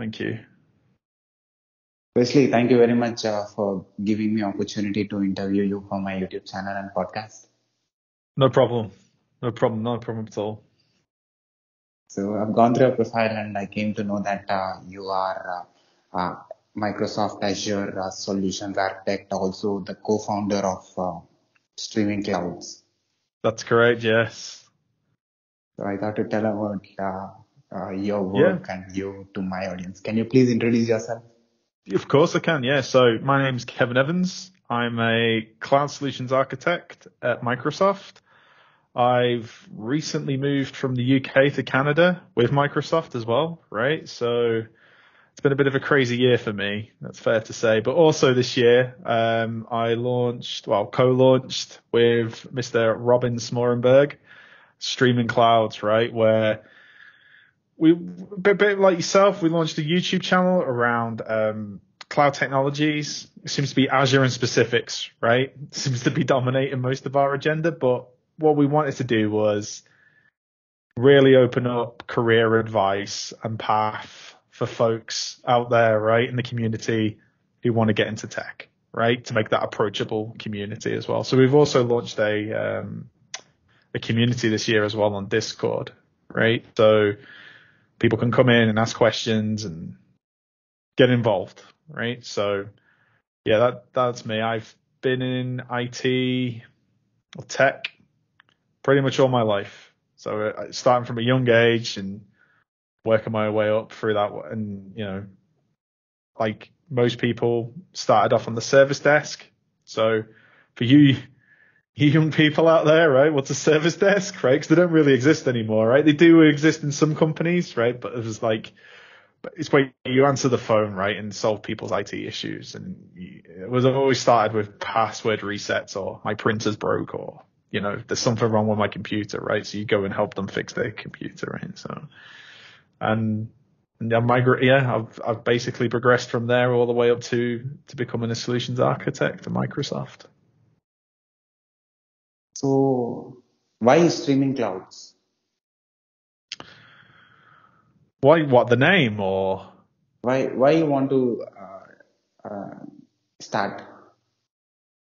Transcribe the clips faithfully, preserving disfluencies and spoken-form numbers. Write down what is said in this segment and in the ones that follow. Thank you. Firstly, thank you very much uh, for giving me opportunity to interview you for my YouTube channel and podcast. No problem. No problem. No problem at all. So I've gone through your profile and I came to know that uh, you are uh, uh, Microsoft Azure uh, Solutions Architect, also the co-founder of uh, Streaming Clouds. That's correct, yes. So I thought to tell about uh, uh, your work yeah. and you to my audience. Can you please introduce yourself? Of course I can, yeah. So my name's Kevin Evans. I'm a Cloud Solutions Architect at Microsoft. I've recently moved from the U K to Canada with Microsoft as well, right? So it's been a bit of a crazy year for me, that's fair to say. But also this year, um, I launched, well, co-launched with Mister Robin Smorenburg, Streaming Clouds, right? Where we, a bit, bit like yourself, we launched a YouTube channel around um, cloud technologies. It seems to be Azure and specifics, right? It seems to be dominating most of our agenda, but what we wanted to do was really open up career advice and path for folks out there, right, in the community who want to get into tech, right, to make that approachable community as well. So we've also launched a um, a community this year as well on Discord, right? So people can come in and ask questions and get involved, right? So yeah, that that's me. I've been in I T or tech pretty much all my life. So uh, starting from a young age and working my way up through that. And, you know, like most people, started off on the service desk. So for you, you young people out there, right, what's a service desk, right? Because they don't really exist anymore, right? They do exist in some companies, right? But it was like, it's where you answer the phone, right, and solve people's I T issues. And it was always started with password resets or my printer's broke or, you know, there's something wrong with my computer, right? So you go and help them fix their computer, right? So, and, and I migrate, yeah, I've, I've basically progressed from there all the way up to, to becoming a solutions architect at Microsoft. So why Streaming Clouds? Why, what, the name or? Why, why you want to uh, uh, start?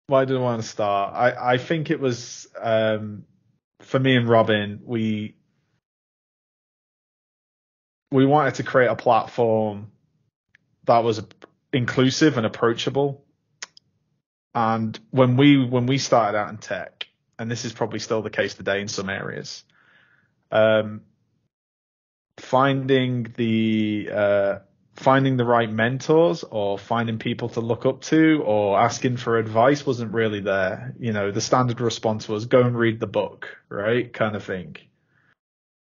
Why do I want to start? I, I think it was, um, for me and Robin, we, we wanted to create a platform that was inclusive and approachable. And when we, when we started out in tech, and this is probably still the case today in some areas, um, finding the, uh, finding the right mentors or finding people to look up to or asking for advice wasn't really there. You know, the standard response was go and read the book, right? Kind of thing.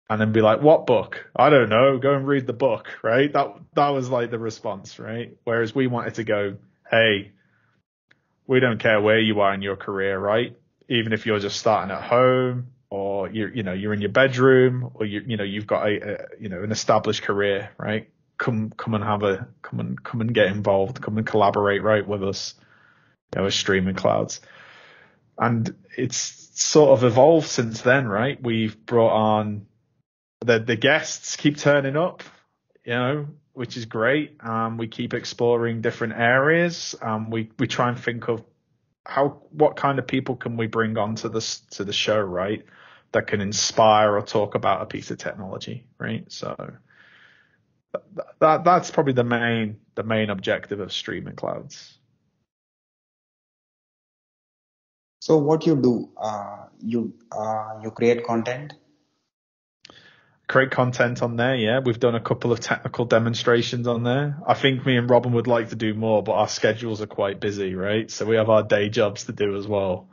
And then be like, what book? I don't know. Go and read the book, right? That, that was like the response, right? Whereas we wanted to go, hey, we don't care where you are in your career, right? Even if you're just starting at home or you're, you know, you're in your bedroom or you, you know, you've got a, a you know, an established career, right? Come, come and have a come and come and get involved. Come and collaborate, right, with us. You know, with Streaming Clouds, and it's sort of evolved since then, right? We've brought on the the guests keep turning up, you know, which is great. Um, we keep exploring different areas. Um, we we try and think of how what kind of people can we bring onto this to the show, right? That can inspire or talk about a piece of technology, right? So. That that's probably the main the main objective of Streaming Clouds. So what you do, uh, you uh, you create content. Create content on there, yeah. We've done a couple of technical demonstrations on there. I think me and Robin would like to do more, but our schedules are quite busy, right? So we have our day jobs to do as well.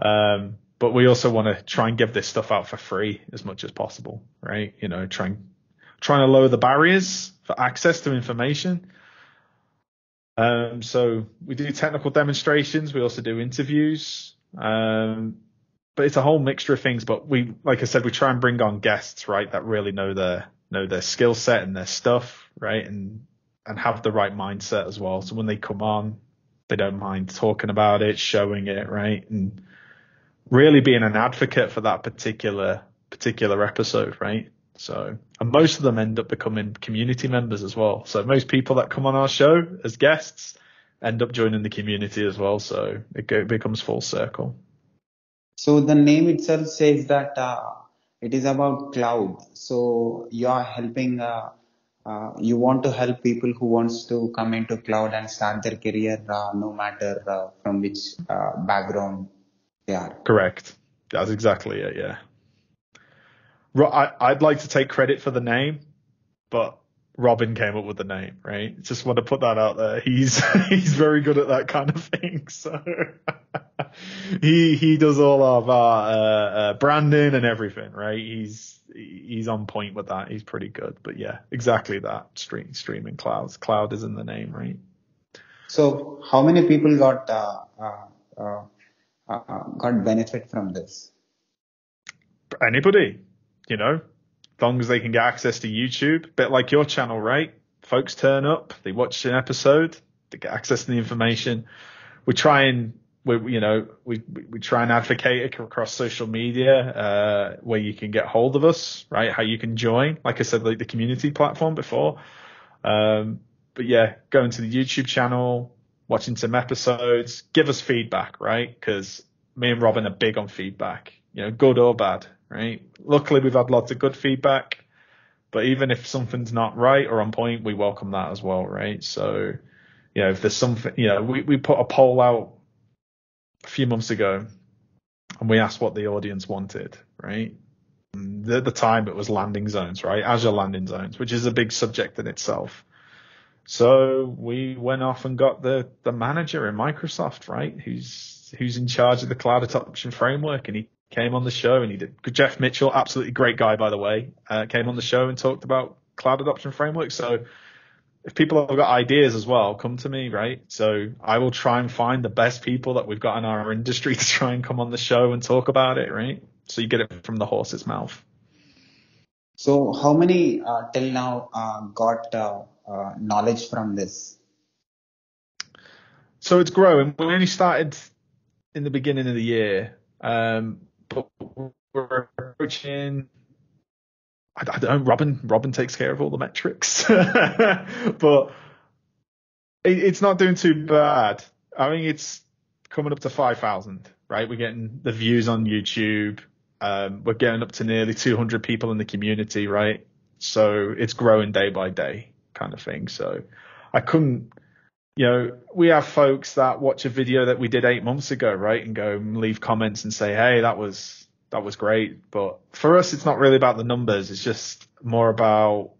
Um, but we also want to try and give this stuff out for free as much as possible, right? You know, try and trying to lower the barriers for access to information. Um, so we do technical demonstrations. We also do interviews. Um, but it's a whole mixture of things. But we, like I said, we try and bring on guests, right, that really know their know their skill set and their stuff, right, and and have the right mindset as well. So when they come on, they don't mind talking about it, showing it, right, and really being an advocate for that particular particular episode, right. So, and most of them end up becoming community members as well. So most people that come on our show as guests end up joining the community as well. So it go, becomes full circle. So the name itself says that uh, it is about cloud. So you are helping, uh, uh, you want to help people who wants to come into cloud and start their career, uh, no matter uh, from which uh, background they are. Correct. That's exactly it. Yeah. I'd like to take credit for the name, but Robin came up with the name, right? Just want to put that out there. He's he's very good at that kind of thing. So he he does all of our uh, uh, branding and everything, right? He's he's on point with that. He's pretty good. But yeah, exactly that. Stream, streaming clouds. Cloud is in the name, right? So how many people got uh, uh, uh, uh, got benefit from this? Anybody. You know, as long as they can get access to YouTube, a bit like your channel, right? Folks turn up, they watch an episode, they get access to the information. We try and, we, you know, we, we try and advocate across social media, uh, where you can get hold of us, right? How you can join, like I said, like the community platform before. Um, but yeah, going to the YouTube channel, watching some episodes, give us feedback, right? Because me and Robin are big on feedback, you know, good or bad. Right. Luckily, we've had lots of good feedback, but even if something's not right or on point, we welcome that as well. Right. So, you know, if there's something, you know, we, we put a poll out a few months ago and we asked what the audience wanted. Right. And at the time, it was landing zones, right? Azure landing zones, which is a big subject in itself. So we went off and got the, the manager in Microsoft, right? Who's, who's in charge of the cloud adoption framework, and he came on the show and he did. Jeff Mitchell, absolutely great guy, by the way, uh, came on the show and talked about cloud adoption framework. So if people have got ideas as well, come to me, right? So I will try and find the best people that we've got in our industry to try and come on the show and talk about it, right? So you get it from the horse's mouth. So how many uh, till now uh, got uh, uh, knowledge from this? So it's growing. We only started in the beginning of the year. Um, But we're approaching, I don't know, Robin, Robin takes care of all the metrics, but it, it's not doing too bad. I mean, it's coming up to five thousand, right? We're getting the views on YouTube. Um, we're getting up to nearly two hundred people in the community, right? So it's growing day by day kind of thing. So I couldn't, you know, we have folks that watch a video that we did eight months ago, right, and go and leave comments and say, hey, that was that was great. But for us, it's not really about the numbers. It's just more about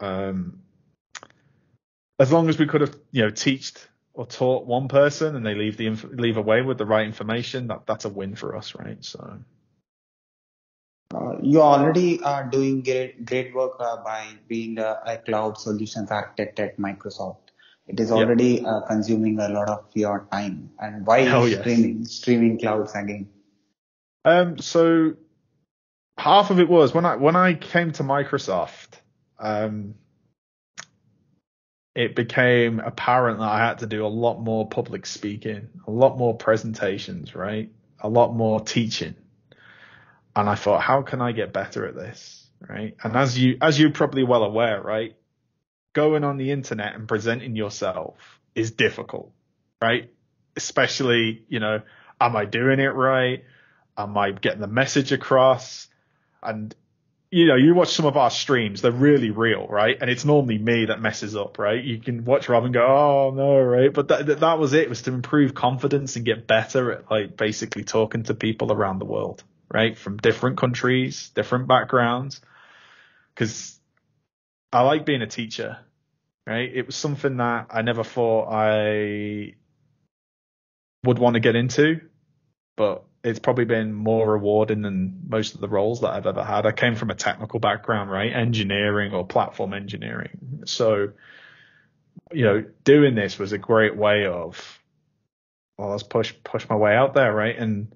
um, as long as we could have, you know, teached or taught one person and they leave the inf- leave away with the right information, that that's a win for us, right? So uh, you already are doing great, great work uh, by being a, a cloud solutions architect at Microsoft. It is already yep. uh, consuming a lot of your time. And why yes. streaming streaming clouds again? Um, so half of it was when I when I came to Microsoft, um, it became apparent that I had to do a lot more public speaking, a lot more presentations, right? A lot more teaching. And I thought, how can I get better at this, right? And as you as you're probably well aware, right? Going on the internet and presenting yourself is difficult, right? Especially, you know, am I doing it right? Am I getting the message across? And, you know, you watch some of our streams, they're really real, right? And it's normally me that messes up, right? You can watch Rob and go, oh, no, right? But that, that, that was it, was to improve confidence and get better at, like, basically talking to people around the world, right? From different countries, different backgrounds. Because I like being a teacher. Right. It was something that I never thought I would want to get into, but it's probably been more rewarding than most of the roles that I've ever had. I came from a technical background, right? Engineering or platform engineering. So, you know, doing this was a great way of, well, let's push, push my way out there. Right. And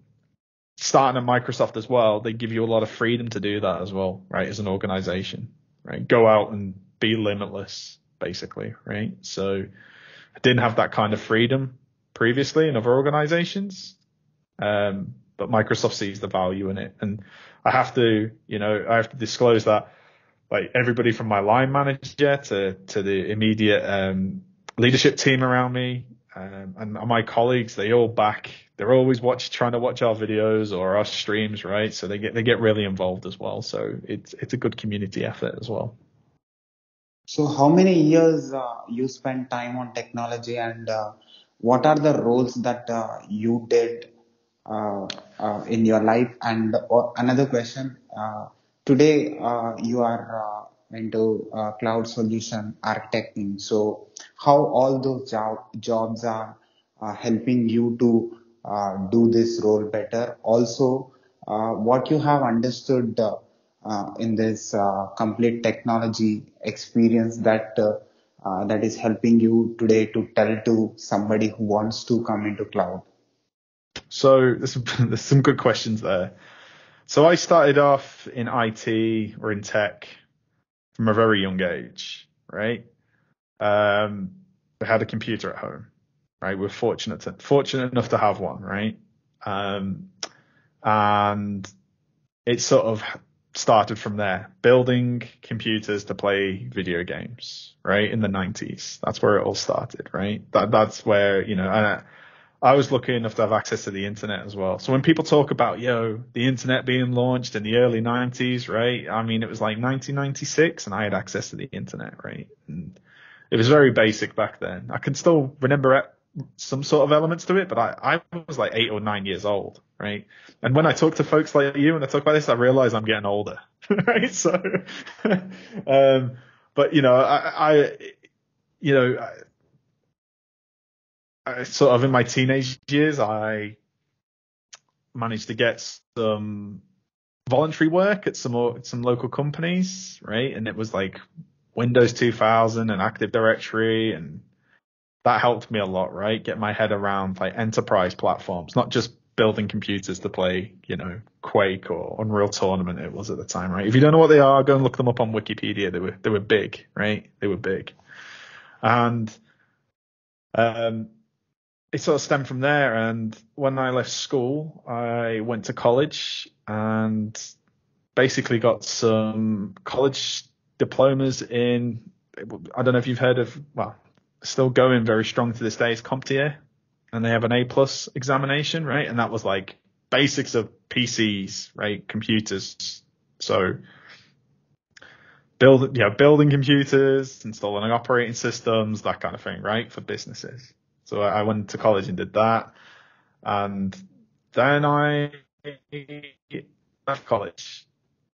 starting at Microsoft as well, they give you a lot of freedom to do that as well. Right. As an organization, right. Go out and be limitless. Basically, right? So I didn't have that kind of freedom previously in other organizations, um, but Microsoft sees the value in it. And I have to, you know, I have to disclose that like everybody from my line manager to, to the immediate um, leadership team around me, um, and my colleagues, they all back. They're always watch, trying to watch our videos or our streams, right? So they get they get really involved as well. So it's it's a good community effort as well. So how many years uh, you spent time on technology, and uh, what are the roles that uh, you did uh, uh, in your life? And uh, another question, uh, today uh, you are uh, into uh, cloud solution architecting. So how all those job, jobs are uh, helping you to uh, do this role better? Also, uh, what you have understood uh, Uh, in this uh, complete technology experience that uh, uh, that is helping you today to tell to somebody who wants to come into cloud? So there's some, there's some good questions there. So I started off in I T or in tech from a very young age, right? Um, I had a computer at home, right? We're fortunate to, fortunate enough to have one, right? Um, and it sort of started from there, building computers to play video games, right? In the nineties, that's where it all started, right? That, that's where, you know, I, I was lucky enough to have access to the internet as well. So when people talk about, you know, the internet being launched in the early nineties, right? I mean, it was like nineteen ninety-six and I had access to the internet, right? And it was very basic back then. I can still remember some sort of elements to it, but I, I was like eight or nine years old. Right. And when I talk to folks like you and I talk about this, I realize I'm getting older. Right. So, um, but you know, I, I you know, I, I sort of in my teenage years, I managed to get some voluntary work at some, some local companies. Right. And it was like Windows two thousand and Active Directory, and that helped me a lot. Right. Get my head around like enterprise platforms, not just building computers to play, you know, Quake or Unreal Tournament it was at the time, right? If you don't know what they are, go and look them up on Wikipedia. They were they were big, right? They were big. And um it sort of stemmed from there. And when I left school, I went to college and basically got some college diplomas in, I don't know if you've heard of, well, still going very strong to this day, is CompTIA. And they have an A-plus examination, right? And that was like basics of P Cs, right? Computers. So build, you know, building computers, installing operating systems, that kind of thing, right? For businesses. So I went to college and did that. And then I left college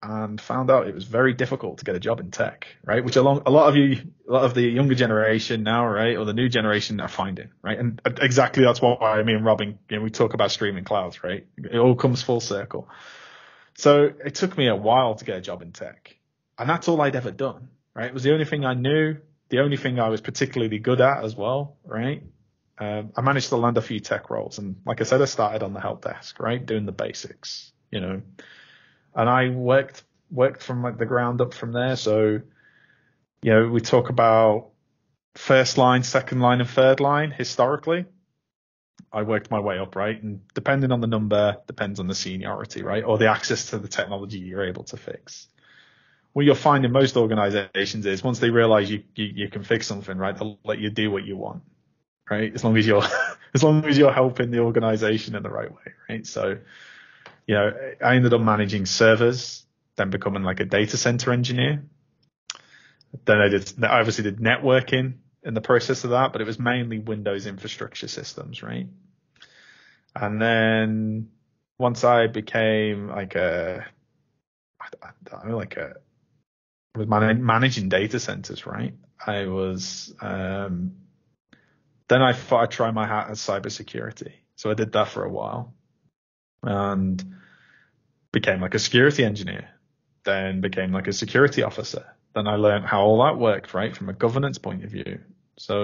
and found out it was very difficult to get a job in tech, right? Which a lot of you, a lot of the younger generation now, right, or the new generation are finding, right? And exactly that's why I mean, Robin, you know, we talk about streaming clouds, right? It all comes full circle. So it took me a while to get a job in tech, and that's all I'd ever done, right? It was the only thing I knew, the only thing I was particularly good at as well, right? Um, I managed to land a few tech roles, and like I said, I started on the help desk, right, doing the basics, you know. And I worked worked from like the ground up from there. So, you know, we talk about first line, second line, and third line historically. I worked my way up, right? And depending on the number, depends on the seniority, right? Or the access to the technology you're able to fix. What you'll find in most organizations is once they realize you you, you can fix something, right, they'll let you do what you want, right? As long as you're as long as you're helping the organization in the right way, right? So, you know, I ended up managing servers, then becoming like a data center engineer. Then I did, I obviously did networking in the process of that, but it was mainly Windows infrastructure systems, right? And then once I became like a, I don't know, like a, was managing data centers, right? I was, um, then I thought I'd try my hat at cybersecurity. So I did that for a while. And became like a security engineer, then became like a security officer. Then I learned how all that worked, right, from a governance point of view. So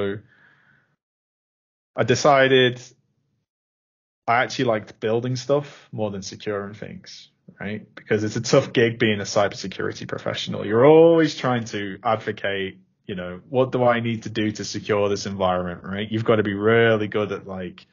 I decided I actually liked building stuff more than securing things, right? Because it's a tough gig being a cybersecurity professional. You're always trying to advocate, you know, what do I need to do to secure this environment, right? You've got to be really good at like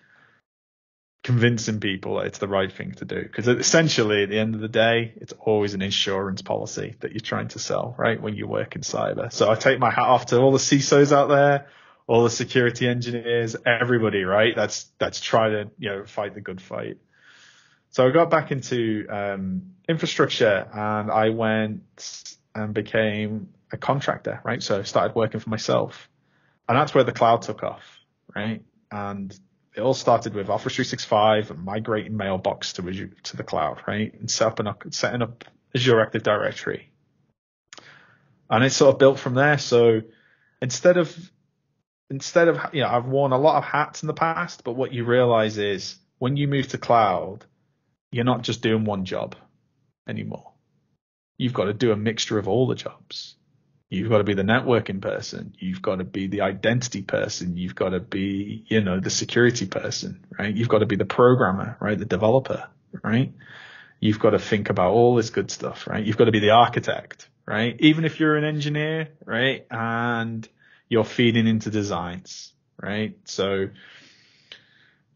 convincing people that it's the right thing to do. Because essentially, at the end of the day, it's always an insurance policy that you're trying to sell, right, when you work in cyber. So I take my hat off to all the C I S Os out there, all the security engineers, everybody, right, that's that's trying to, you know, fight the good fight. So I got back into um, infrastructure, and I went and became a contractor, right? So I started working for myself, and that's where the cloud took off, right? And it all started with Office three sixty-five and migrating Mailbox to Azure, to the cloud, right? And setting up, setting up Azure Active Directory. And it sort of built from there. So instead of, instead of, you know, I've worn a lot of hats in the past, but what you realize is when you move to cloud, you're not just doing one job anymore. You've got to do a mixture of all the jobs. You've got to be the networking person. You've got to be the identity person. You've got to be, you know, the security person, right? You've got to be the programmer, right? The developer, right? You've got to think about all this good stuff, right? You've got to be the architect, right? Even if you're an engineer, right? And you're feeding into designs, right? So,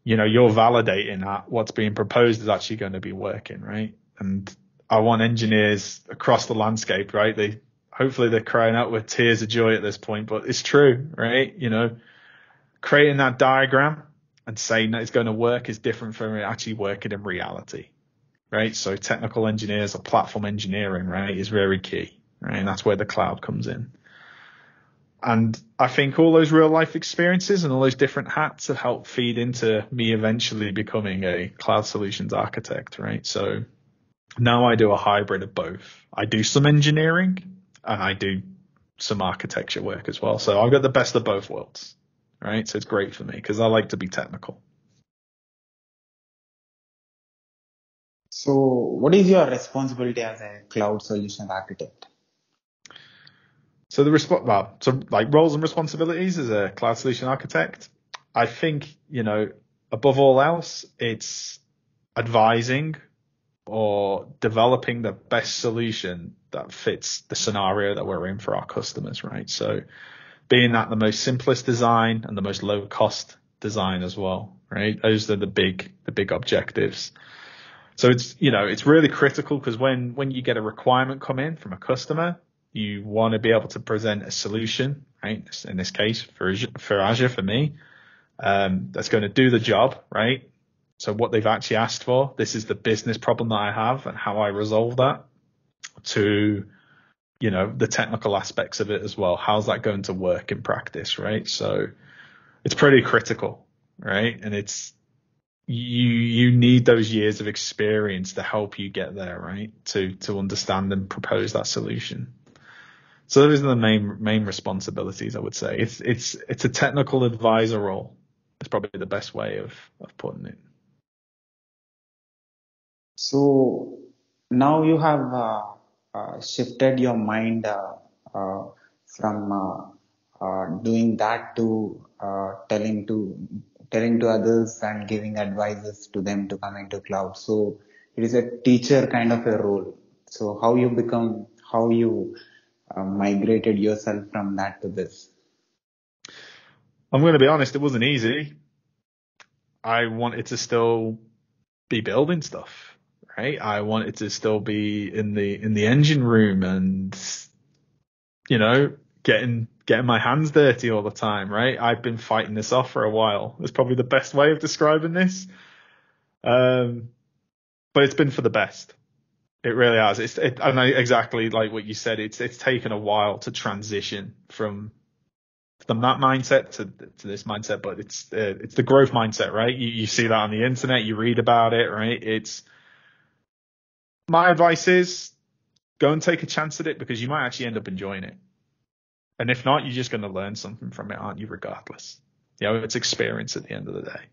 you know, you're validating that what's being proposed is actually going to be working, right? And I want engineers across the landscape, right? They, hopefully they're crying out with tears of joy at this point, but it's true, right? You know, creating that diagram and saying that it's going to work is different from it actually working in reality, right? So technical engineers or platform engineering, right, is very key, right? And that's where the cloud comes in. And I think all those real life experiences and all those different hats have helped feed into me eventually becoming a cloud solutions architect, right? So now I do a hybrid of both. I do some engineering and I do some architecture work as well. So I've got the best of both worlds, right? So it's great for me because I like to be technical. So what is your responsibility as a cloud solutions architect? So the resp- well, so like roles and responsibilities as a cloud solution architect, I think, you know, above all else, it's advising or developing the best solution that fits the scenario that we're in for our customers, right? So being that the most simplest design and the most low cost design as well, right? Those are the big, the big objectives. So it's, you know, it's really critical because when, when you get a requirement come in from a customer, you want to be able to present a solution, right? In this case, for Azure, for, Azure, for me, um, that's going to do the job, right? So what they've actually asked for, this is the business problem that I have and how I resolve that to, you know, the technical aspects of it as well. How's that going to work in practice, right? So it's pretty critical, right? And it's, you you need those years of experience to help you get there, right? To, to understand and propose that solution. So those are the main main responsibilities, I would say. It's it's it's a technical advisor role. It's probably the best way of, of putting it. So now you have uh, uh, shifted your mind uh, uh, from uh, uh, doing that to uh, telling to telling to others and giving advices to them to come into cloud. So it is a teacher kind of a role. So how you become how you Uh, migrated yourself from that to this? I'm going to be honest, it wasn't easy. I wanted to still be building stuff, right? I wanted to still be in the in the engine room and, you know, getting getting my hands dirty all the time, right? I've been fighting this off for a while. It's probably the best way of describing this. Um, but it's been for the best. It really has. It's it, I know exactly like what you said. It's it's taken a while to transition from from that mindset to to this mindset, but it's uh, it's the growth mindset, right? You you see that on the internet, you read about it, right? It's my advice is go and take a chance at it because you might actually end up enjoying it, and if not, you're just going to learn something from it, aren't you? Regardless, you know, it's experience at the end of the day.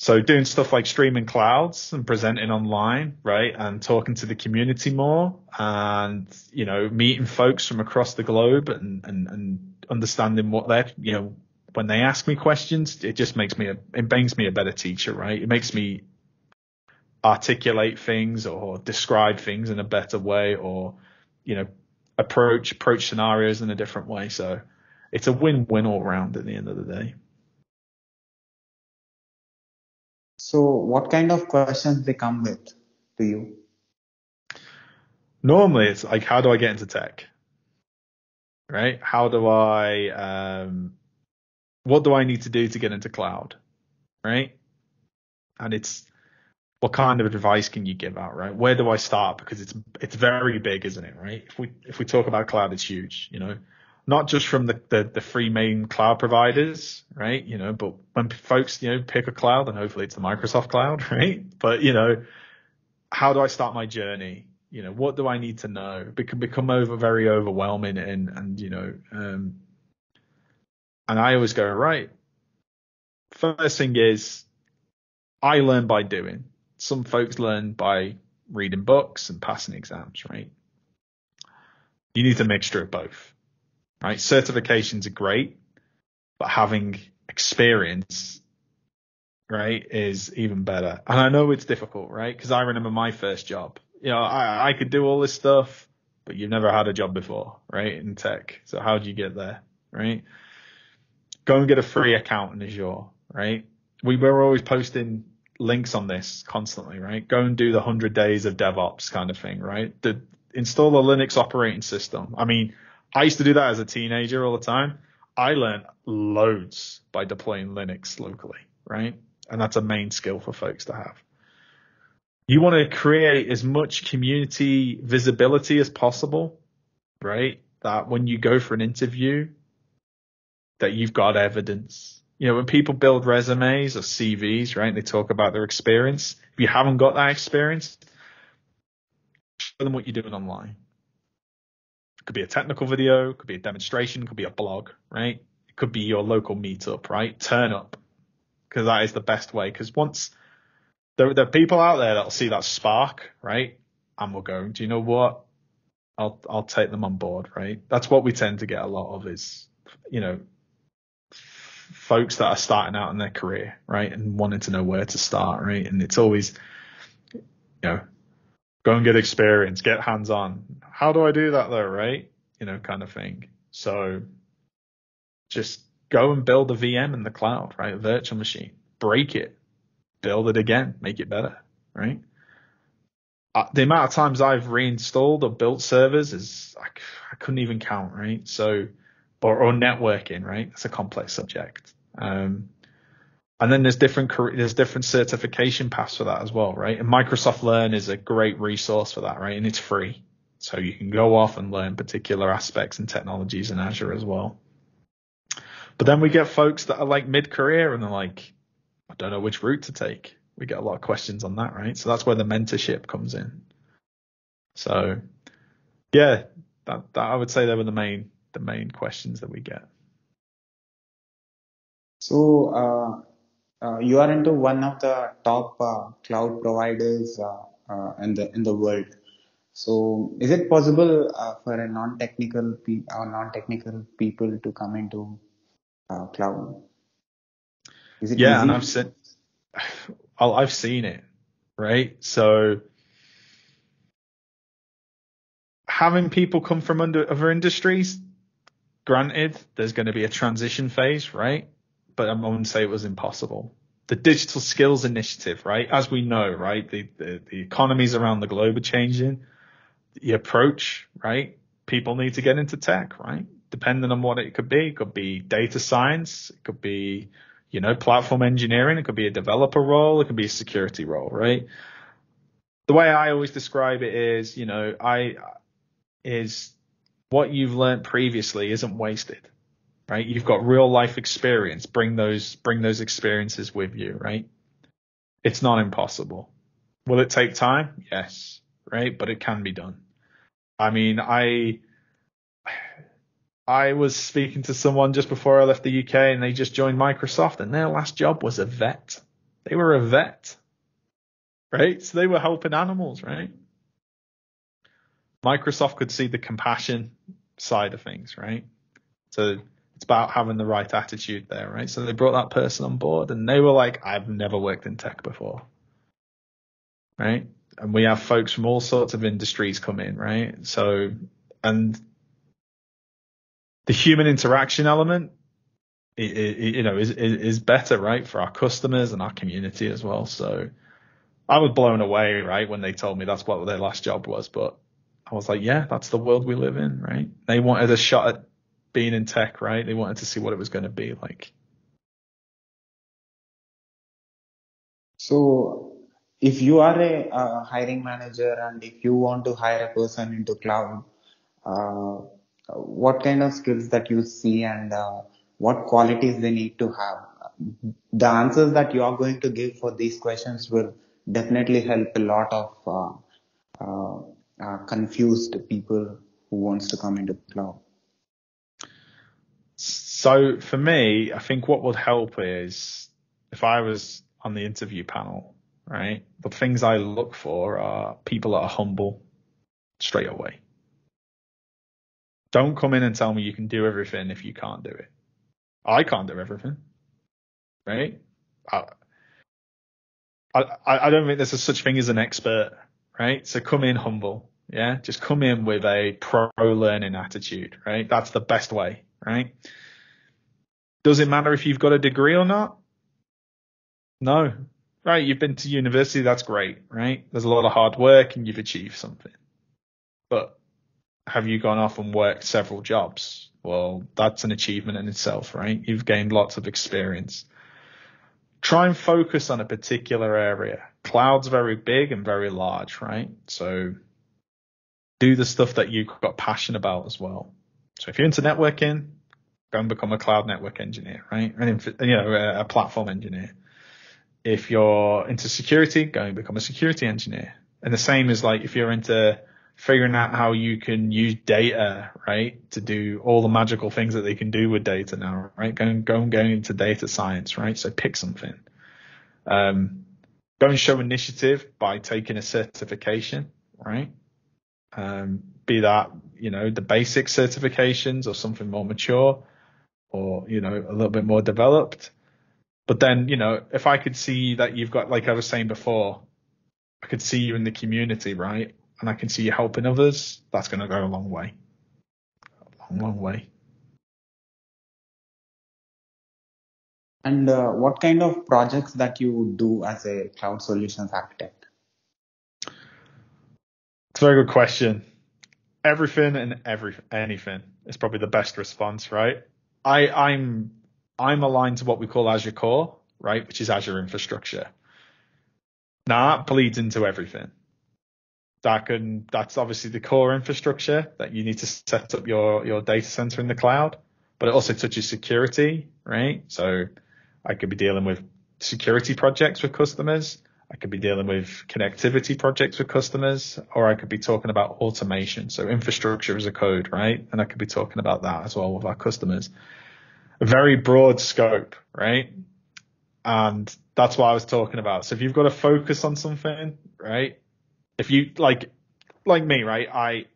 So doing stuff like streaming clouds and presenting online, right, and talking to the community more and, you know, meeting folks from across the globe and, and, and understanding what they're, you know, when they ask me questions, it just makes me, a, it makes me a better teacher, right? It makes me articulate things or describe things in a better way or, you know, approach, approach scenarios in a different way. So it's a win-win all round at the end of the day. So what kind of questions they come with to you? Normally, it's like, how do I get into tech? Right? How do I, um, what do I need to do to get into cloud? Right? And it's, what kind of advice can you give out, right? Where do I start? Because it's, it's very big, isn't it? Right? If we, if we talk about cloud, it's huge, you know, not just from the, the, the three main cloud providers, right? You know, but when folks, you know, pick a cloud, and hopefully it's the Microsoft cloud, right? But, you know, how do I start my journey? You know, what do I need to know? It can become over very overwhelming and, and, you know, um, and I always go, right. First thing is I learn by doing. Some folks learn by reading books and passing exams, right? You need a mixture of both, right? Certifications are great, but having experience, right, is even better. And I know it's difficult, right? Because I remember my first job. You know, I, I could do all this stuff, but you've never had a job before, right, in tech. So how do you get there, right? Go and get a free account in Azure, right? We were always posting links on this constantly, right? Go and do the hundred days of DevOps kind of thing, right? The install a Linux operating system. I mean, I used to do that as a teenager all the time. I learned loads by deploying Linux locally, right? And that's a main skill for folks to have. You want to create as much community visibility as possible, right? That when you go for an interview, that you've got evidence. You know, when people build resumes or C Vs, right, they talk about their experience. If you haven't got that experience, show them what you're doing online. It could be a technical video, it could be a demonstration, it could be a blog, right? It could be your local meetup, right? Turn up, because that is the best way. Because once there, there are people out there that'll see that spark, right, and we'll go, do you know what? I'll I'll take them on board, right? That's what we tend to get a lot of is, you know, folks that are starting out in their career, right, and wanting to know where to start, right? And it's always, you know, go and get experience, get hands on. How do I do that though, right? You know, kind of thing. So just go and build a V M in the cloud, right? A virtual machine, break it, build it again, make it better, right? Uh, the amount of times I've reinstalled or built servers is I, I couldn't even count, right? So Or, or networking, right? It's a complex subject. Um, and then there's different there's different certification paths for that as well, right? And Microsoft Learn is a great resource for that, right? And it's free. So you can go off and learn particular aspects and technologies in Azure as well. But then we get folks that are like mid-career and they're like, I don't know which route to take. We get a lot of questions on that, right? So that's where the mentorship comes in. So yeah, that, that I would say they were the main the main questions that we get. So uh, uh, you are into one of the top uh, cloud providers uh, uh, in the in the world. So is it possible uh, for a non-technical pe- or non-technical people to come into uh, cloud? Is it yeah, easy? and I've seen I've seen it, right? So having people come from under other industries. Granted, there's going to be a transition phase, right? But I wouldn't say it was impossible. The Digital Skills Initiative, right? As we know, right? The, the, the economies around the globe are changing. The approach, right? People need to get into tech, right? Depending on what it could be. It could be data science. It could be, you know, platform engineering. It could be a developer role. It could be a security role, right? The way I always describe it is, you know, I is... what you've learned previously isn't wasted, right? You've got real life experience. Bring those, bring those experiences with you, right? It's not impossible. Will it take time? Yes, right? But it can be done. I mean, I, I was speaking to someone just before I left the U K and they just joined Microsoft and their last job was a vet. They were a vet, right? So they were helping animals, right? Microsoft could see the compassion side of things, right? So it's about having the right attitude there, right? So they brought that person on board and they were like, I've never worked in tech before, right? And we have folks from all sorts of industries come in, right? So, and the human interaction element it, it, you know, is is better, right, for our customers and our community as well. So I was blown away, right, when they told me that's what their last job was. But I was like, yeah, that's the world we live in, right? They wanted a shot at being in tech, right? They wanted to see what it was going to be like. So if you are a uh, hiring manager and if you want to hire a person into cloud, uh, what kind of skills that you see and uh, what qualities they need to have? The answers that you are going to give for these questions will definitely help a lot of uh, uh, uh, confused people who wants to come into cloud. So for me, I think what would help is if I was on the interview panel, right? The things I look for are people that are humble straight away. Don't come in and tell me you can do everything if you can't do it. I can't do everything, right? I, I, I don't think there's a such thing as an expert, right? So come in humble, yeah? Just come in with a pro-learning attitude, right? That's the best way, right? Does it matter if you've got a degree or not? No, right? You've been to university. That's great, right? There's a lot of hard work and you've achieved something. But have you gone off and worked several jobs? Well, that's an achievement in itself, right? You've gained lots of experience. Try and focus on a particular area. Cloud's very big and very large, right? So do the stuff that you've got passion about as well. So if you're into networking, go and become a cloud network engineer, right? And, you know, a platform engineer. If you're into security, go and become a security engineer. And the same is like if you're into figuring out how you can use data, right, to do all the magical things that they can do with data now, right? Go and go and go into data science, right? So pick something. Um, go and show initiative by taking a certification, right? Um, be that, you know, the basic certifications or something more mature or, you know, a little bit more developed. But then, you know, if I could see that you've got, like I was saying before, I could see you in the community, right? And I can see you helping others. That's going to go a long way. A long, long way. And uh, what kind of projects that you do as a cloud solutions architect? It's a very good question. Everything and every anything is probably the best response, right? I, I'm... I'm aligned to what we call Azure Core, right, which is Azure infrastructure. Now that bleeds into everything. That can, that's obviously the core infrastructure that you need to set up your, your data center in the cloud, but it also touches security, right? So I could be dealing with security projects with customers. I could be dealing with connectivity projects with customers, or I could be talking about automation. So infrastructure as a code, right? And I could be talking about that as well with our customers. A very broad scope, right? And that's what I was talking about. So if you've got to focus on something, right? If you like, like me, right? I,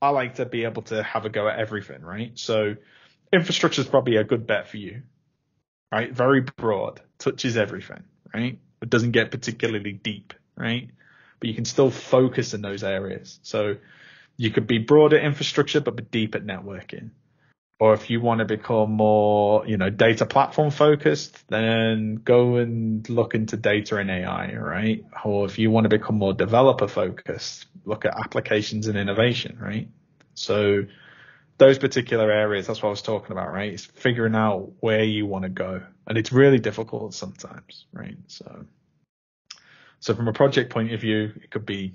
I like to be able to have a go at everything, right? So infrastructure is probably a good bet for you, right? Very broad, touches everything, right? It doesn't get particularly deep, right? But you can still focus in those areas. So you could be broad at infrastructure, but be deep at networking. Or if you want to become more, you know, data platform focused, then go and look into data and A I, right? Or if you want to become more developer focused, look at applications and innovation, right? So those particular areas, that's what I was talking about, right? It's figuring out where you want to go. And it's really difficult sometimes, right? So, so from a project point of view, it could be,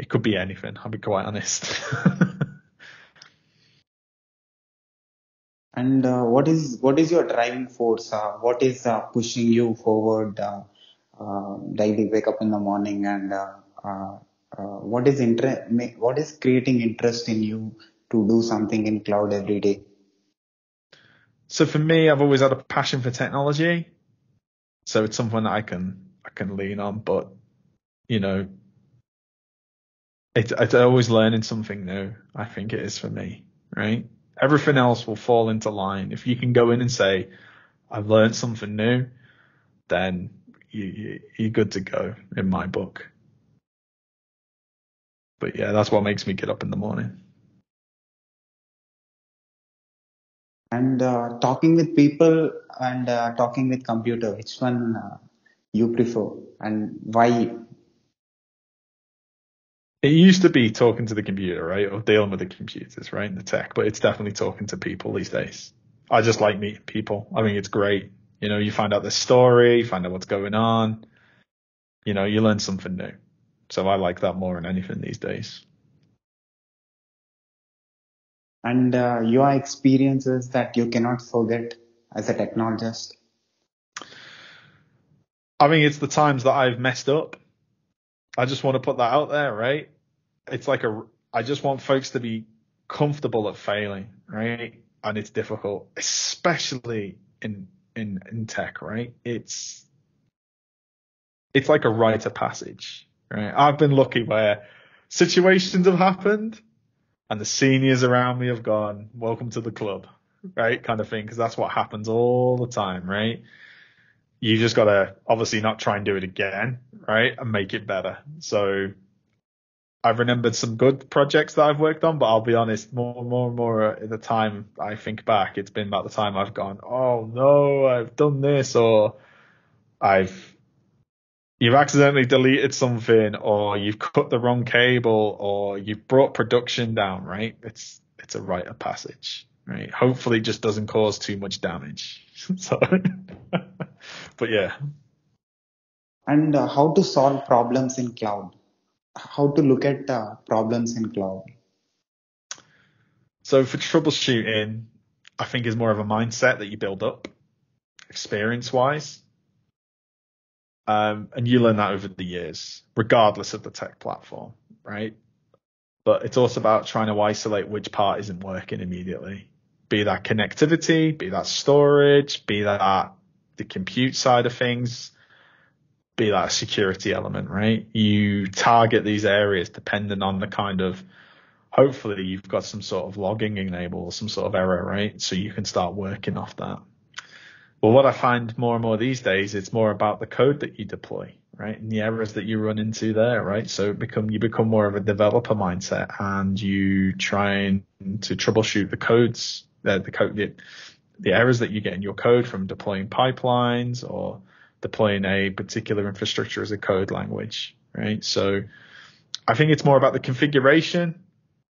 it could be anything. I'll be quite honest. And uh, what is what is your driving force? Uh, what is uh, pushing you forward uh, uh, daily? Wake up in the morning, and uh, uh, uh, what is inter- What is creating interest in you to do something in cloud every day? So for me, I've always had a passion for technology, so it's something that I can I can lean on. But you know, it's it's always learning something new. I think it is for me, right? Everything else will fall into line. If you can go in and say, I've learned something new, then you, you, you're good to go in my book. But yeah, that's what makes me get up in the morning. And uh, talking with people and uh, talking with computer, which one uh, you prefer and why? It used to be talking to the computer, right? Or dealing with the computers, right? And the tech, but it's definitely talking to people these days. I just like meeting people. I mean, it's great. You know, you find out their story, you find out what's going on. You know, you learn something new. So I like that more than anything these days. And uh, your experiences that you cannot forget as a technologist? I mean, it's the times that I've messed up. I just want to put that out there, right? It's like a, I just want folks to be comfortable at failing, right? And it's difficult, especially in, in, in tech, right? It's, it's like a rite of passage, right? I've been lucky where situations have happened and the seniors around me have gone, welcome to the club, right? Kind of thing, because that's what happens all the time, right? You just got to obviously not try and do it again, right? And make it better. So I've remembered some good projects that I've worked on, but I'll be honest, more and more and more at the time I think back, it's been about the time I've gone, oh no, I've done this, or I've, you've accidentally deleted something, or you've cut the wrong cable, or you've brought production down, right? It's it's a rite of passage, right? Hopefully it just doesn't cause too much damage. So, but yeah. And uh, how to solve problems in cloud? How to look at uh, problems in cloud? So for troubleshooting, I think is more of a mindset that you build up experience-wise. Um, and you learn that over the years, regardless of the tech platform, right? But it's also about trying to isolate which part isn't working immediately. Be that connectivity, be that storage, be that the compute side of things, be that security element, right? You target these areas depending on the kind of, hopefully you've got some sort of logging enabled, some sort of error, right? So you can start working off that. Well, what I find more and more these days, it's more about the code that you deploy, right? And the errors that you run into there, right? So it become, you become more of a developer mindset and you trying to troubleshoot the codes, uh, the code, the, the errors that you get in your code from deploying pipelines or deploying a particular infrastructure as a code language, right? So I think it's more about the configuration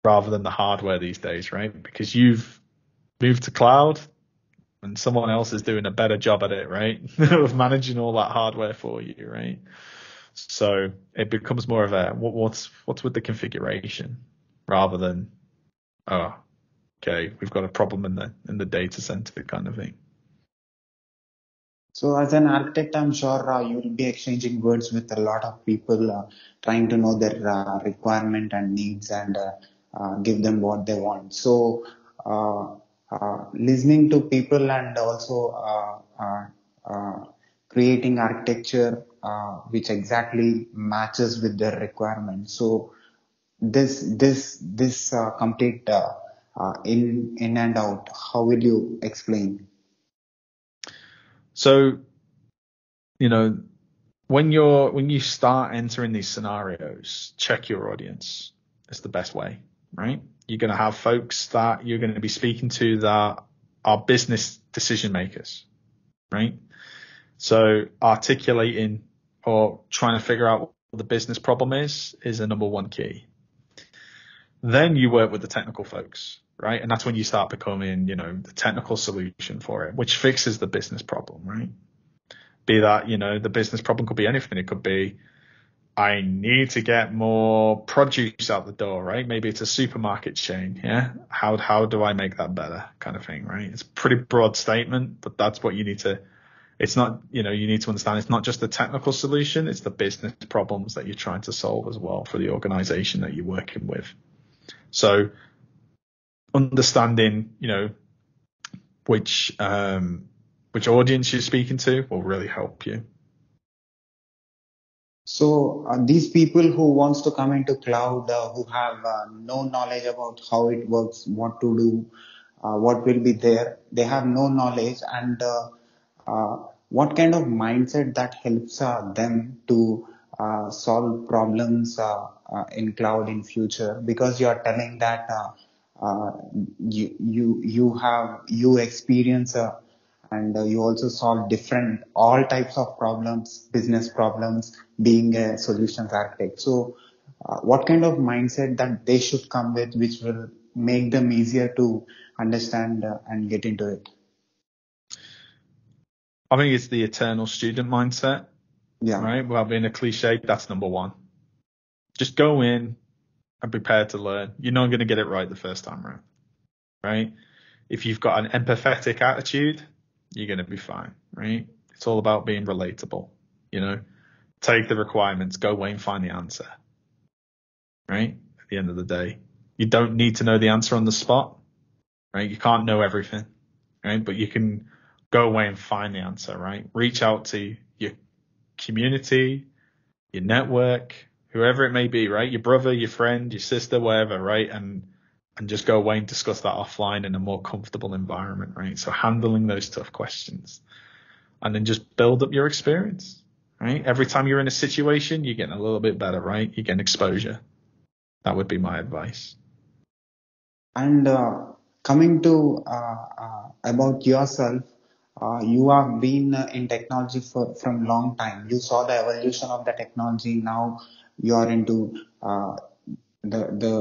rather than the hardware these days, right? Because you've moved to cloud, and someone else is doing a better job at it, right? Of managing all that hardware for you, right? So it becomes more of a what, what's what's with the configuration, rather than oh, okay, we've got a problem in the in the data center kind of thing. So as an architect, I'm sure uh, you will be exchanging words with a lot of people, uh, trying to know their uh, requirement and needs and uh, uh, give them what they want. So. Uh, Uh, listening to people and also uh, uh, uh, creating architecture uh, which exactly matches with their requirements. So this this this uh, complete uh, uh, in in and out. How will you explain? So you know when you're when you start entering these scenarios, check your audience. It's the best way, right? You're going to have folks that you're going to be speaking to that are business decision makers, right? So articulating or trying to figure out what the business problem is, is a number one key. Then you work with the technical folks, right? And that's when you start becoming, you know, the technical solution for it, which fixes the business problem, right? Be that, you know, the business problem could be anything. It could be, I need to get more produce out the door, right? Maybe it's a supermarket chain, yeah? How how do I make that better kind of thing, right? It's a pretty broad statement, but that's what you need to, it's not, you know, you need to understand it's not just the technical solution, it's the business problems that you're trying to solve as well for the organization that you're working with. So understanding, you know, which um, which audience you're speaking to will really help you. So uh, these people who wants to come into cloud, uh, who have uh, no knowledge about how it works, what to do, uh, what will be there, they have no knowledge. And uh, uh, what kind of mindset that helps uh, them to uh, solve problems uh, uh, in cloud in future? Because you are telling that uh, uh, you you you have you experience uh, and uh, you also solve different all types of problems, business problems, being a solutions architect. So uh, what kind of mindset that they should come with, which will make them easier to understand uh, and get into it? I think it's the eternal student mindset. Yeah. Right. Well, being a cliche, that's number one. Just go in and prepare to learn. You're not going to get it right the first time around. Right. If you've got an empathetic attitude, you're going to be fine. Right. It's all about being relatable. You know, take the requirements, go away and find the answer. Right. At the end of the day, you don't need to know the answer on the spot. Right. You can't know everything. Right. But you can go away and find the answer. Right. Reach out to your community, your network, whoever it may be, right? Your brother, your friend, your sister, whatever, right? And and just go away and discuss that offline in a more comfortable environment, right? So handling those tough questions, and then just build up your experience, right? Every time you're in a situation, you're getting a little bit better, right? You're getting exposure. That would be my advice. And uh, coming to uh, uh, about yourself, Uh, you have been uh, in technology for from long time. You saw the evolution of the technology. Now you are into uh, the the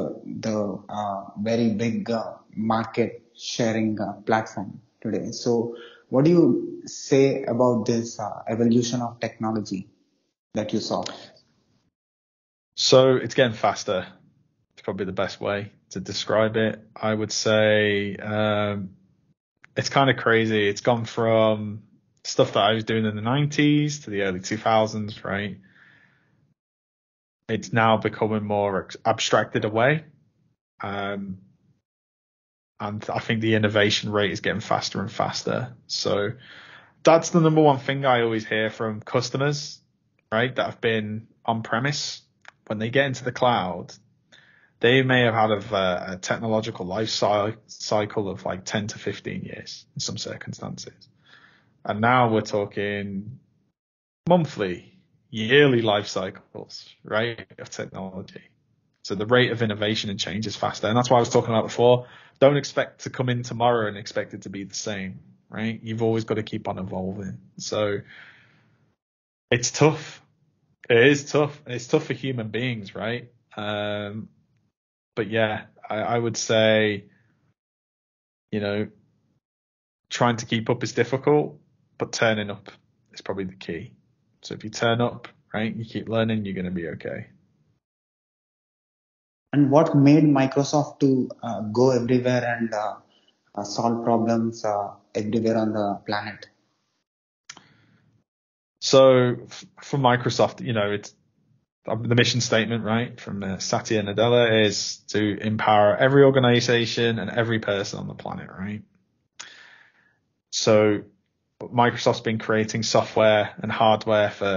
the uh, very big uh, market sharing uh, platform today. So, what do you say about this uh, evolution of technology that you saw? So it's getting faster. It's probably the best way to describe it. I would say. Um, It's kind of crazy. It's gone from stuff that I was doing in the nineties to the early two thousands, right? It's now becoming more abstracted away. Um, and I think the innovation rate is getting faster and faster. So that's the number one thing I always hear from customers, right, that have been on premise. When they get into the cloud, they may have had a, a technological life cycle of like ten to fifteen years in some circumstances. And now we're talking monthly, yearly life cycles, right, of technology. So the rate of innovation and change is faster. And that's what I was talking about before. Don't expect to come in tomorrow and expect it to be the same, right? You've always got to keep on evolving. So it's tough. It is tough. It's tough for human beings, right? Um, But yeah, I, I would say, you know, trying to keep up is difficult, but turning up is probably the key. So if you turn up, right, you keep learning, you're going to be okay. And what made Microsoft to uh, go everywhere and uh, uh, solve problems uh, everywhere on the planet? So f- for Microsoft, you know, it's, the mission statement, right, from uh, Satya Nadella is to empower every organization and every person on the planet, right? So Microsoft's been creating software and hardware for,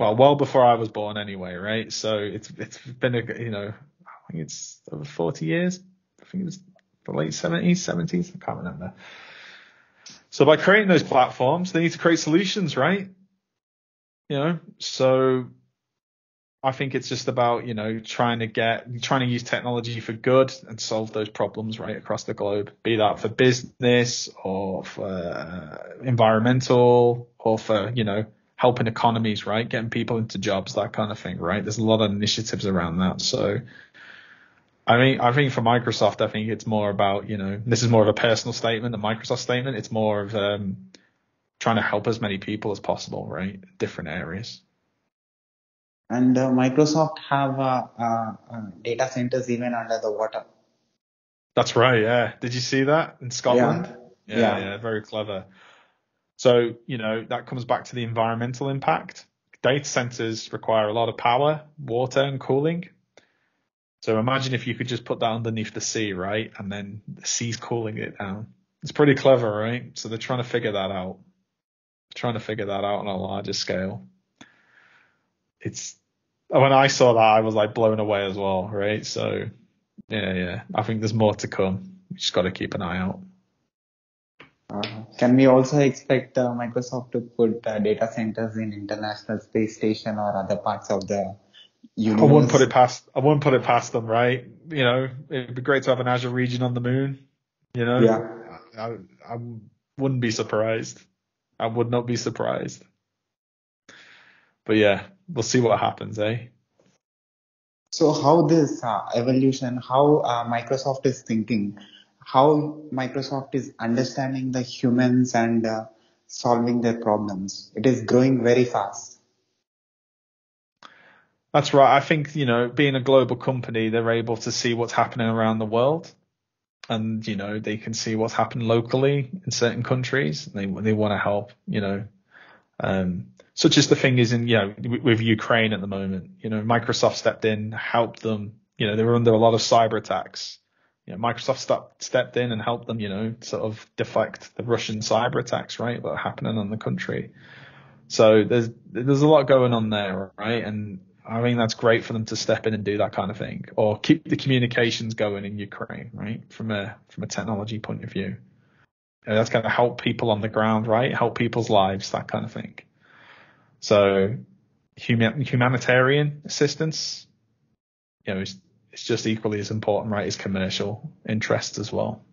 well, well before I was born anyway, right? So it's it's been, a you know, I think it's over forty years. I think it was the late seventies, seventies. I can't remember. So by creating those platforms, they need to create solutions, right? You know, so I think it's just about, you know, trying to get, trying to use technology for good and solve those problems right across the globe, be that for business or for uh, environmental or for, you know, helping economies, right? Getting people into jobs, that kind of thing, right? There's a lot of initiatives around that. So I mean, I think for Microsoft, I think it's more about, you know, this is more of a personal statement, a Microsoft statement. It's more of um, trying to help as many people as possible, right? Different areas. And uh, Microsoft have uh, uh, data centers even under the water. That's right. Yeah. Did you see that in Scotland? Yeah. Yeah, yeah. yeah. Very clever. So, you know, that comes back to the environmental impact. Data centers require a lot of power, water and cooling. So imagine if you could just put that underneath the sea, right? And then the sea's cooling it down. It's pretty clever, right? So they're trying to figure that out, trying to figure that out on a larger scale. It's when I saw that, I was like blown away as well, right? So, yeah, yeah. I think there's more to come. We just got to keep an eye out. Uh, can we also expect uh, Microsoft to put uh, data centers in International Space Station or other parts of the unions. I wouldn't put it past, I wouldn't put it past them, right? You know, it'd be great to have an Azure region on the moon. You know, yeah. I, I, I wouldn't be surprised. I would not be surprised. But yeah, we'll see what happens, eh? So how this uh, evolution, how uh, Microsoft is thinking, how Microsoft is understanding the humans and uh, solving their problems. It is growing very fast. That's right. I think, you know, being a global company, they're able to see what's happening around the world. And, you know, they can see what's happened locally in certain countries. They they want to help, you know. Um, such as the thing is in, you know, with Ukraine at the moment, you know, Microsoft stepped in, helped them. You know, they were under a lot of cyber attacks. You know, Microsoft st- stepped in and helped them, you know, sort of deflect the Russian cyber attacks, right, that are happening on the country. So there's there's a lot going on there, right? And I mean, that's great for them to step in and do that kind of thing, or keep the communications going in Ukraine, right? From a from a technology point of view, and that's going to help people on the ground, right? Help people's lives, that kind of thing. So human, humanitarian assistance, you know, it's, it's just equally as important, right? As commercial interests as well.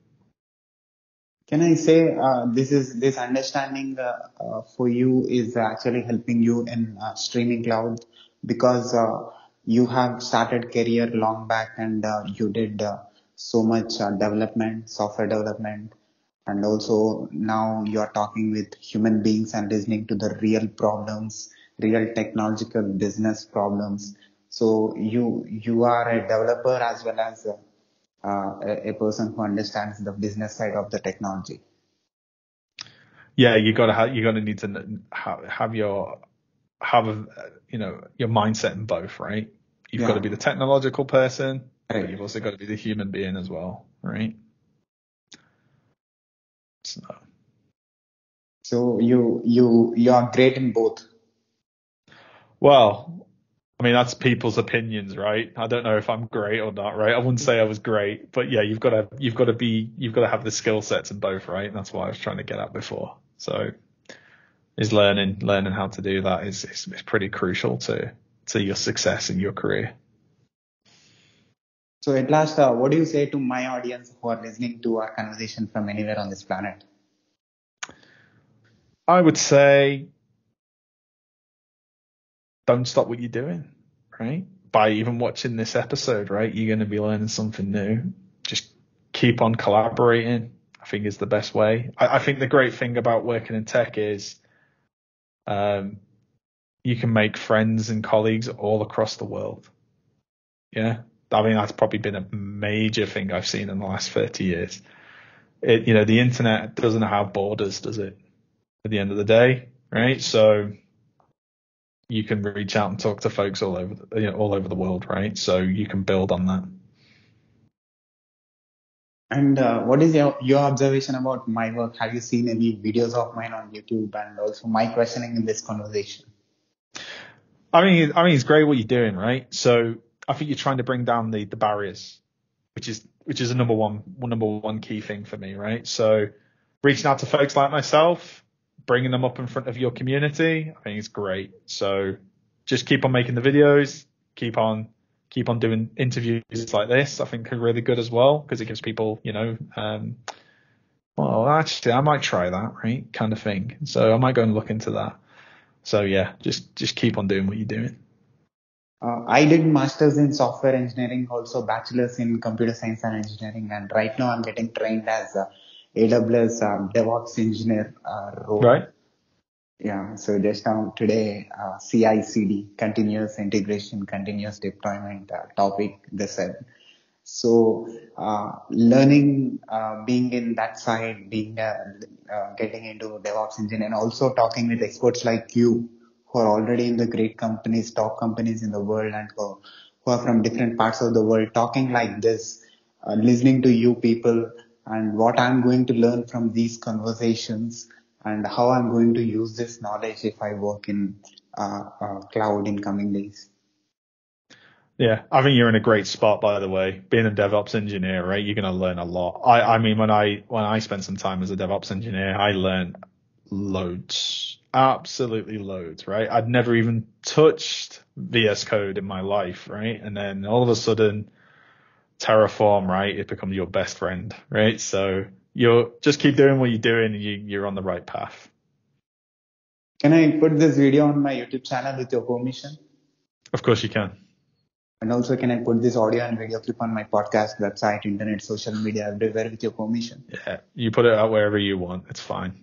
Can I say uh, this is this understanding uh, uh, for you is actually helping you in uh, Streaming Cloud? Because uh, you have started career long back and uh, you did uh, so much uh, development, software development, and also now you are talking with human beings and listening to the real problems, real technological business problems. So you you are a developer as well as a, uh, a person who understands the business side of the technology. Yeah, you gotta ha- you gotta need to ha- have your have a, you know, your mindset in both, right? You've yeah. got to be the technological person, right. But you've also got to be the human being as well, right? So, so you you you are great in both. Well, I mean, that's people's opinions, right? I don't know if I'm great or not, right? I wouldn't say I was great, but yeah, you've got to you've got to be you've got to have the skill sets in both, right? And that's what I was trying to get at before. So. Is learning learning how to do that is, is is pretty crucial to to your success in your career. So at last, uh, what do you say to my audience who are listening to our conversation from anywhere on this planet? I would say, don't stop what you're doing, right? By even watching this episode, right, you're going to be learning something new. Just keep on collaborating, I think, is the best way. I, I think the great thing about working in tech is, Um, you can make friends and colleagues all across the world. Yeah. I mean, that's probably been a major thing I've seen in the last thirty years. It, you know, the internet doesn't have borders, does it? At the end of the day, right? So you can reach out and talk to folks all over, the, you know, all over the world, right? So you can build on that. And uh, what is your, your observation about my work? Have you seen any videos of mine on YouTube, and also my questioning in this conversation? I mean, I mean, it's great what you're doing, right? So I think you're trying to bring down the, the barriers, which is which is a number one number one key thing for me, right? So reaching out to folks like myself, bringing them up in front of your community, I think it's great. So just keep on making the videos, keep on. Keep on doing interviews like this. I think are really good as well, because it gives people, you know, um, well, actually, I might try that, right, kind of thing. So I might go and look into that. So yeah, just just keep on doing what you're doing. Uh, I did master's in software engineering, also bachelor's in computer science and engineering, and right now I'm getting trained as a A W S um, DevOps engineer uh, role. Right. Yeah, so just now today, uh, C I C D, continuous integration, continuous deployment uh, topic, they said. So uh, learning, uh, being in that side, being uh, uh, getting into DevOps engineering, and also talking with experts like you who are already in the great companies, top companies in the world, and who, who are from different parts of the world, talking like this, uh, listening to you people, and what I'm going to learn from these conversations, and how I'm going to use this knowledge if I work in uh, uh, cloud in coming days. Yeah, I think you're in a great spot, by the way, being a DevOps engineer, right? You're going to learn a lot. I, I mean, when I when I spent some time as a DevOps engineer, I learned loads. absolutely loads, right? I'd never even touched V S Code in my life, right? And then all of a sudden, Terraform, right? It becomes your best friend, right? So you're just keep doing what you're doing, and you, you're on the right path. Can I put this video on my YouTube channel with your permission? Of course you can. And also, can I put this audio and video clip on my podcast, website, internet, social media, everywhere with your permission? Yeah, you put it out wherever you want. It's fine.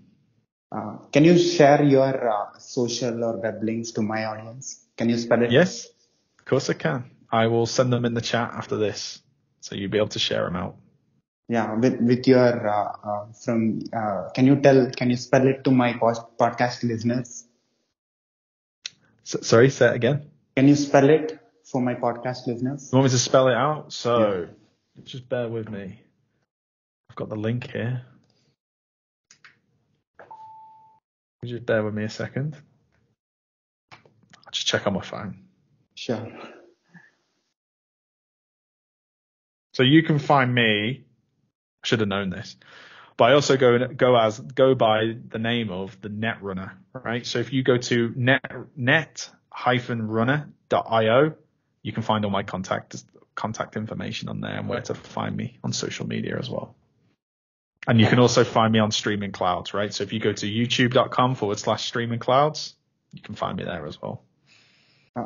Uh, can you share your uh, social or web links to my audience? Can you spell it? Yes, of course I can. I will send them in the chat after this, so you'll be able to share them out. Yeah, with with your uh, uh, from. Uh, can you tell? Can you spell it to my post, podcast listeners? So, sorry, say it again. Can you spell it? For my podcast listeners. You want me to spell it out? So yeah. Just bear with me. I've got the link here. Just bear with me a second. I'll just check on my phone. Sure. So you can find me. I should have known this. But I also go go as go by the name of the Netrunner, right? So if you go to net net-runner dot io, you can find all my contact contact information on there and where to find me on social media as well. And you can also find me on Streaming Clouds, right? So if you go to youtube.com forward slash Streaming Clouds, you can find me there as well.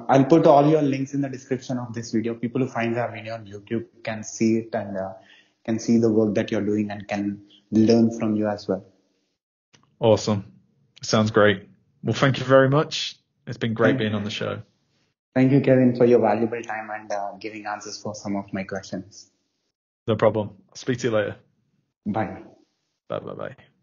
I'll put all your links in the description of this video. People who find our video on YouTube can see it and uh, can see the work that you're doing and can learn from you as well. Awesome. Sounds great. Well, thank you very much. It's been great being on the show. Thank you, Kevin, for your valuable time and uh, giving answers for some of my questions. No problem. I'll speak to you later. Bye. Bye-bye.